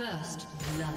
First blood.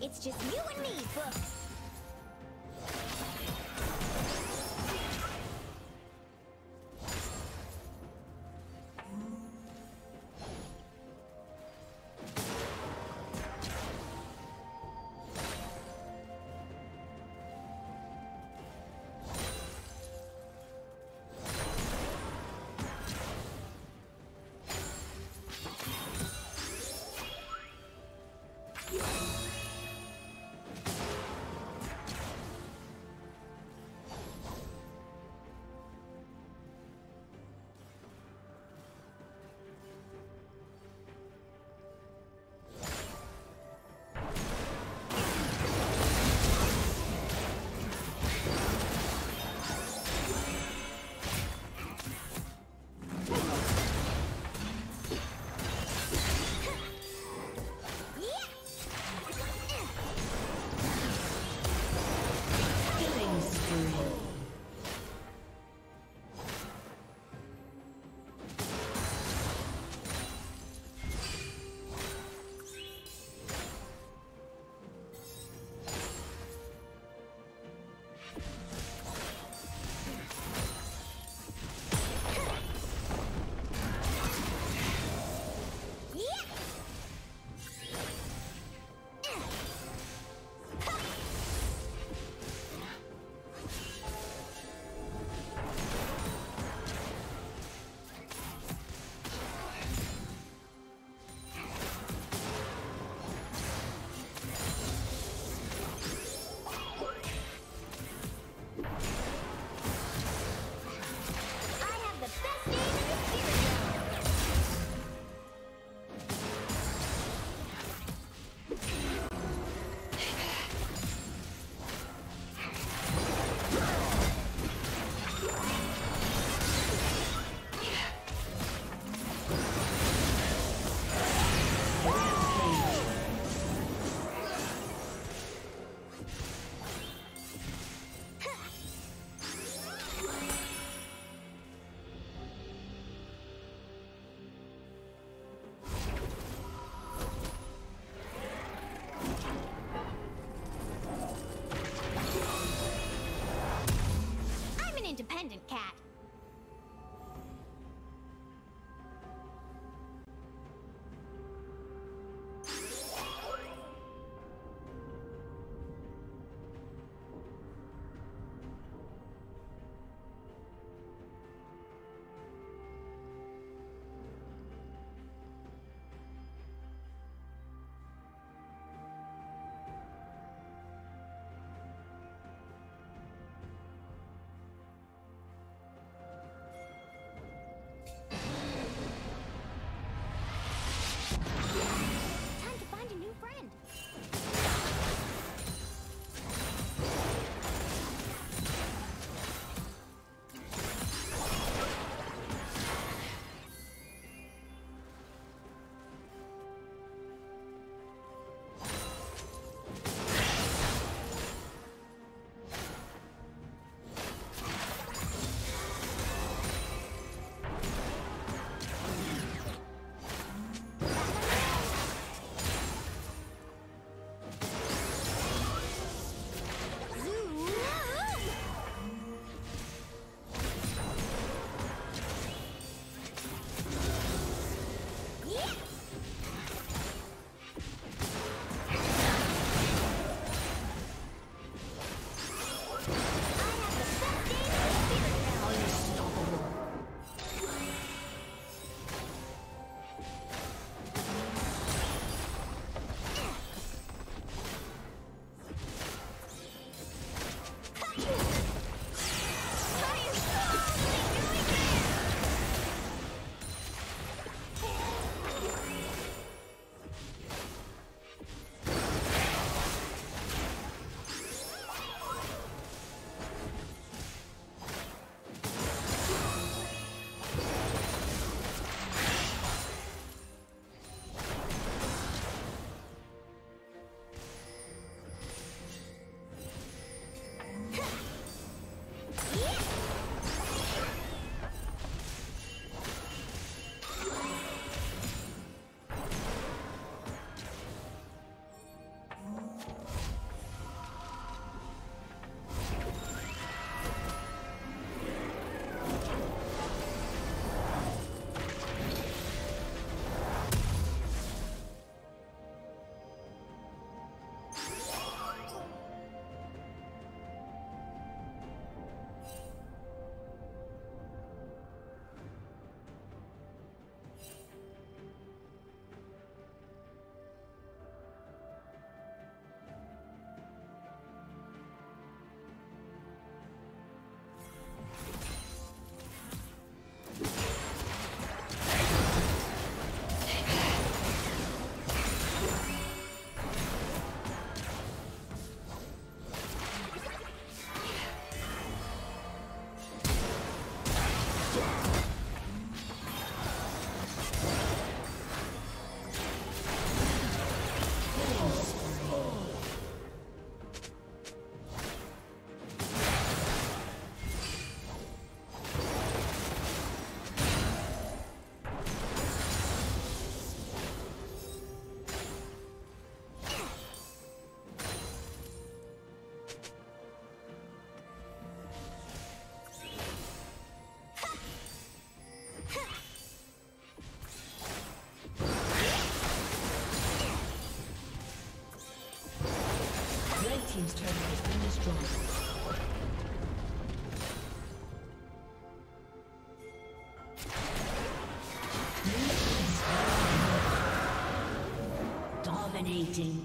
It's just you and me, books. independent cat. Team's turret has been destroyed. Dominating.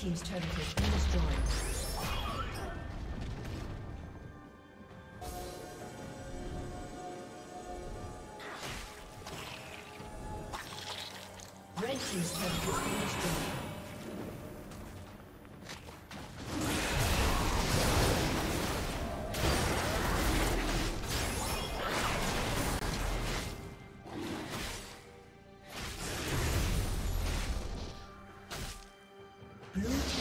Team's turret has been destroyed. Blue